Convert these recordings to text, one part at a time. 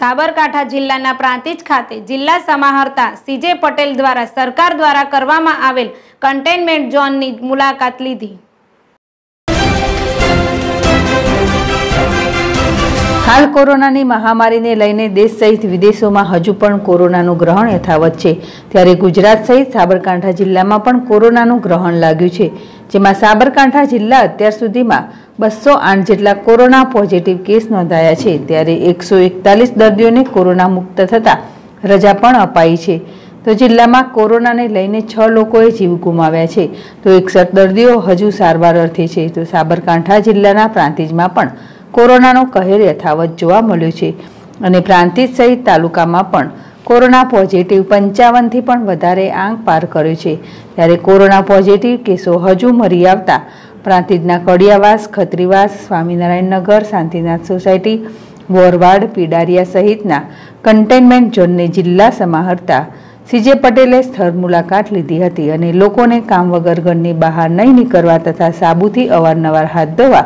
साबरकाठा जिल्लाना प्रांतिज खाते जिल्ला समाहर्ता सीजे पटेल द्वारा सरकार द्वारा કરવામાં આવેલ કન્ટેનમેન્ટ ઝોનની મુલાકાત લીધી। हाल कोरोनानी महामारी ने लईने देश सहित विदेशों में हजू पण कोरोनानुं ग्रहण यथावत छे, त्यारे गुजरात सहित साबरकांठा जिल्लामां पण कोरोनानुं ग्रहण लाग्युं छे, जेमां साबरकांठा जिल्ला अत्यार सुधीमां 208 जेटला कोरोना पॉजिटिव केस नोंधाया छे, त्यारे 141 दर्दीओने कोरोना मुक्त थता रजा पण अपाई छे। तो जिल्लामां कोरोनाने लईने 6 लोकोए जीव गुमाव्या छे, तो 61 दर्दीओ हजू सारवार अर्थे छे। तो साबरकांठा जिल्लाना प्रांतिजमां पण कोरोनानो कहर यथावत जोवा मळ्यो छे अने प्रांतिज सहित तालुकामां पण कोरोना पॉजिटिव 55 थी पण वधारे आंक पार कर्यो छे, त्यारे कोरोना पॉजिटिव केसो हजू मरी आवता प्रांतिजना कड़ियावास, खत्रीवास, स्वामीनारायण नगर, शांतिनाथ सोसायटी, वोरवाड, पीडारिया सहितना कंटेनमेंट झोनने जिल्ला समाहर्ता सीजे पटेले स्थळ मुलाकात लीधी हती अने लोकोने काम वगर घरनी बहार नहीं निकळवा तथा साबुथी अवारनवार हाथ धोवा,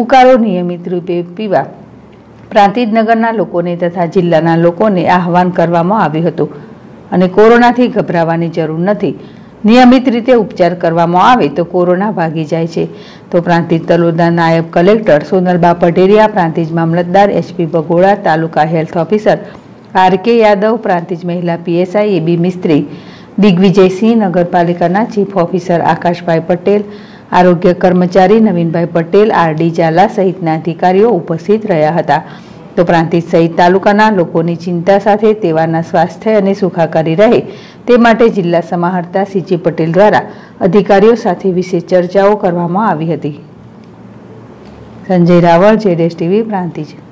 उकारो नियमित रूपे पीवा प्रांतिज नगरना लोकोने तथा जिल्लाना लोकोने आह्वान करवामां आव्युं हतुं अने कोरोनाथी गभरावानी जरूर नथी, नियमित रीते उपचार करवामां आवे तो कोरोना भागी जाय छे। तो प्रांतिज तलोदा नायब कलेक्टर सोनलबा पटेलिया, प्रांतिज मामलतदार HP Baghoda, taluka health officer R K Yadav, Prantij महिला पीएसआई एबी मिस्त्री, दिग्विजय सिंह, नगरपालिकाना चीफ ऑफिसर आकाशभाई पटेल, आरोग्य कर्मचारी नवीन भाई पटेल, आर डी झाला सहितना अधिकारीओ उपस्थित रह्या हता। तो प्रांतिज सहित तालुकाना लोकोनी चिंता साथे तेवाना स्वास्थ्य अने सुखाकारी रहे ते माटे जिल्ला समाहर्ता सीजे पटेल द्वारा अधिकारीओ साथे विशेष चर्चाओ करवामां आवी हती। संजय रावल, जेडेस टीवी, प्रांतिज।